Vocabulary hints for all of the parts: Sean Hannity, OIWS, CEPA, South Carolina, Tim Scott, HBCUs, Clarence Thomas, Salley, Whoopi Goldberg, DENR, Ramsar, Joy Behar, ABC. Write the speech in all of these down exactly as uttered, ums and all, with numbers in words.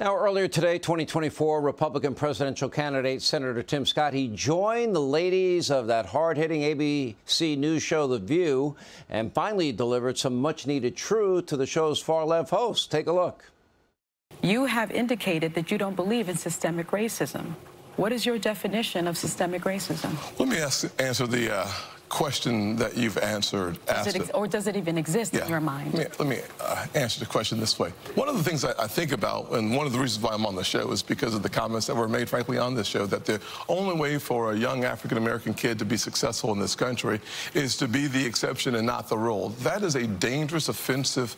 Now, earlier today, twenty twenty-four Republican presidential candidate Senator Tim Scott, he joined the ladies of that hard-hitting A B C News show, The View, and finally delivered some much-needed truth to the show's far-left hosts. Take a look. You have indicated that you don't believe in systemic racism. What is your definition of systemic racism? Let me ask, answer the uh, question that you've answered. Does it ex or does it even exist yeah. in your mind? Let me, let me uh, answer the question this way. One of the things I, I think about, and one of the reasons why I'm on the show, is because of the comments that were made, frankly, on this show, that the only way for a young African-American kid to be successful in this country is to be the exception and not the rule. That is a dangerous, offensive,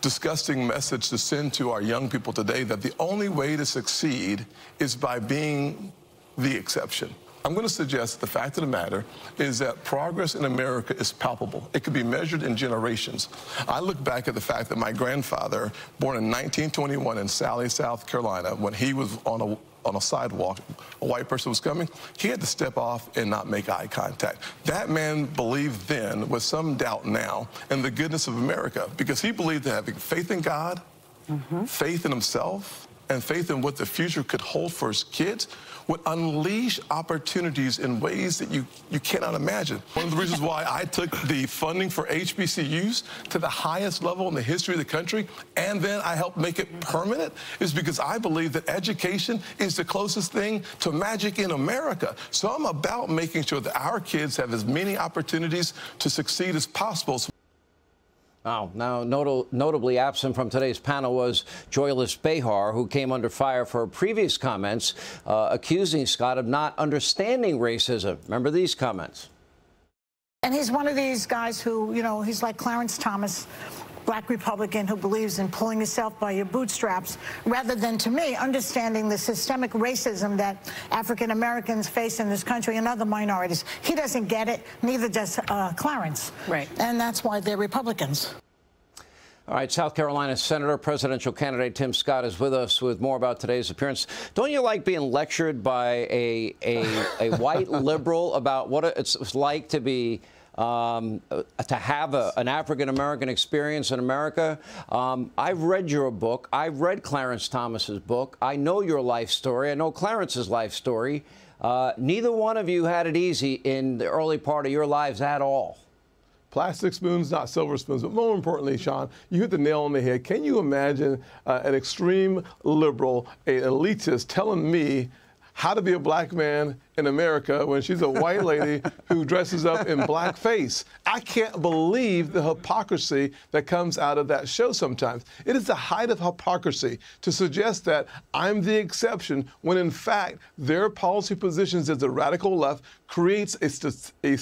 disgusting message to send to our young people today, that the only way to succeed is by being the exception. I'm going to suggest the fact of the matter is that progress in America is palpable. It can be measured in generations. I look back at the fact that my grandfather, born in nineteen twenty-one in Salley, South Carolina, when he was on a on a sidewalk, a white person was coming, he had to step off and not make eye contact. That man believed then, with some doubt now, in the goodness of America, because he believed that having faith in God, mm-hmm. faith in himself, and faith in what the future could hold for his kids would unleash opportunities in ways that you, you cannot imagine. One of the reasons why I took the funding for H B C Us to the highest level in the history of the country, and then I helped make it permanent, is because I believe that education is the closest thing to magic in America. So I'm about making sure that our kids have as many opportunities to succeed as possible. Wow. Now, not notably absent from today's panel was Joy Behar, who came under fire for her previous comments uh, accusing Scott of not understanding racism. Remember these comments? And he's one of these guys who, you know, he's like Clarence Thomas, black Republican who believes in pulling yourself by your bootstraps, rather than, to me, understanding the systemic racism that African Americans face in this country and other minorities. He doesn't get it, neither does uh, Clarence. Right. And that's why they're Republicans. All right, South Carolina Senator, presidential candidate Tim Scott is with us with more about today's appearance. Don't you like being lectured by a, a, a white liberal about what it's like to be Um, to have a, an African-American experience in America? Um, I've read your book. I've read Clarence Thomas's book. I know your life story. I know Clarence's life story. Uh, neither one of you had it easy in the early part of your lives at all. Plastic spoons, not silver spoons. But more importantly, Sean, you hit the nail on the head. Can you imagine uh, an extreme liberal, an elitist, telling me how to be a black man in America when she's a white lady who dresses up in blackface? I can't believe the hypocrisy that comes out of that show sometimes. It is the height of hypocrisy to suggest that I'm the exception when, in fact, their policy positions as the radical left creates a, a,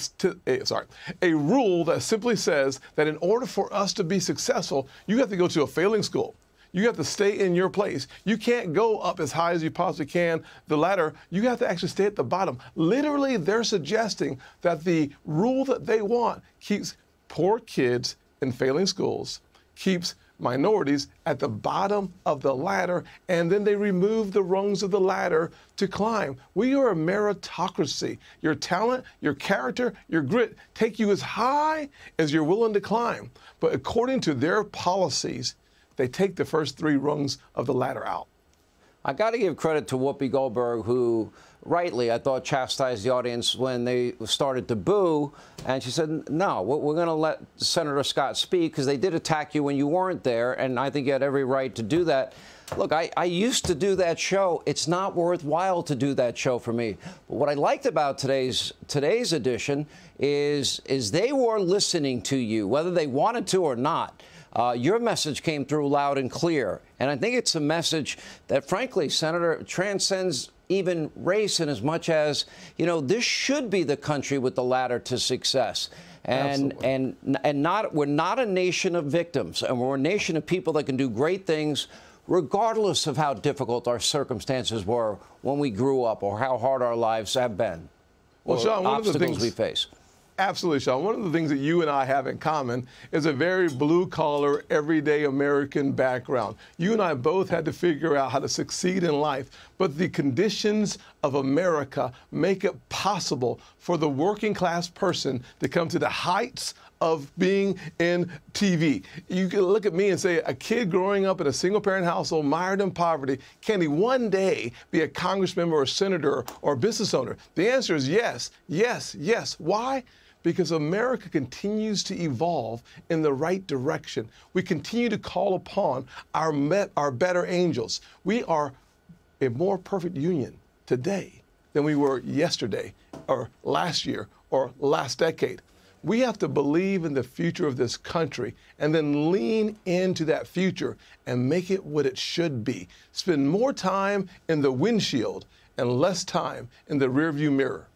a, sorry, a rule that simply says that in order for us to be successful, you have to go to a failing school. You have to stay in your place. You can't go up as high as you possibly can the ladder. You have to actually stay at the bottom. Literally, they're suggesting that the rule that they want keeps poor kids in failing schools, keeps minorities at the bottom of the ladder, and then they remove the rungs of the ladder to climb. We are a meritocracy. Your talent, your character, your grit take you as high as you're willing to climb. But according to their policies, they take the first three rungs of the ladder out. I got to give credit to Whoopi Goldberg, who rightly, I thought, chastised the audience when they started to boo. And she said, no, we're going to let Senator Scott speak because they did attack you when you weren't there. And I think you had every right to do that. Look, I, I used to do that show. It's not worthwhile to do that show for me. But what I liked about today's today's edition is, is they were listening to you, whether they wanted to or not. Uh, your message came through loud and clear, and I think it's a message that, frankly, Senator, transcends even race in as much as, you know, this should be the country with the ladder to success. And, and, and not, we're not a nation of victims, and we're a nation of people that can do great things regardless of how difficult our circumstances were when we grew up or how hard our lives have been, well, or Sean, one obstacles of the things we face. Absolutely, Sean. One of the things that you and I have in common is a very blue-collar, everyday American background. You and I both had to figure out how to succeed in life, but the conditions of America make it possible for the working-class person to come to the heights of being in T V. You can look at me and say, a kid growing up in a single-parent household mired in poverty, can he one day be a congressman or a senator or a business owner? The answer is yes, yes, yes. Why? Because America continues to evolve in the right direction. We continue to call upon our, met, our better angels. We are a more perfect union today than we were yesterday or last year or last decade. We have to believe in the future of this country and then lean into that future and make it what it should be. Spend more time in the windshield and less time in the rearview mirror.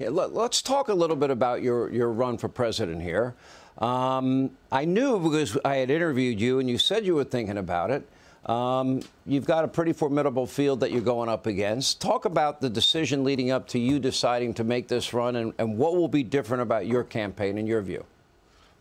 Yeah, let, let's talk a little bit about your, your run for president here. Um, I knew because I had interviewed you and you said you were thinking about it. Um, you've got a pretty formidable field that you're going up against. Talk about the decision leading up to you deciding to make this run and, and what will be different about your campaign in your view.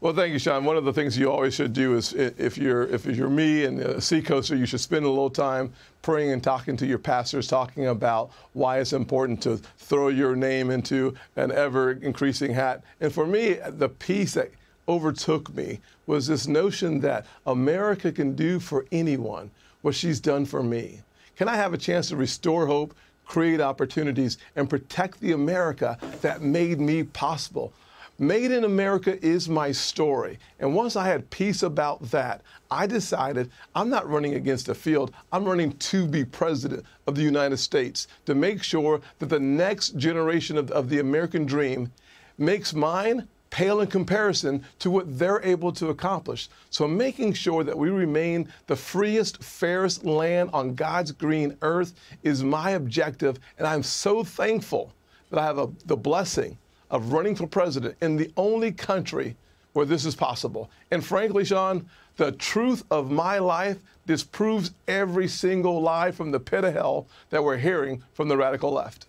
Well, thank you, Sean. One of the things you always should do is, if you're if you're me and a seacoaster, you should spend a little time praying and talking to your pastors, talking about why it's important to throw your name into an ever-increasing hat. And for me, the piece that overtook me was this notion that America can do for anyone what she's done for me. Can I have a chance to restore hope, create opportunities, and protect the America that made me possible? Made in America is my story. And once I had peace about that, I decided I'm not running against a field. I'm running to be president of the United States to make sure that the next generation of, of the American dream makes mine pale in comparison to what they're able to accomplish. So making sure that we remain the freest, fairest land on God's green earth is my objective. And I'm so thankful that I have a, the blessing of running for president in the only country where this is possible. And frankly, Sean, the truth of my life disproves every single lie from the pit of hell that we're hearing from the radical left.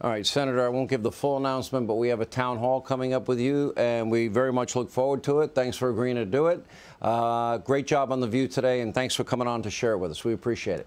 All right, Senator, I won't give the full announcement, but we have a town hall coming up with you, and we very much look forward to it. Thanks for agreeing to do it. Uh, great job on The View today, and thanks for coming on to share it with us. We appreciate it.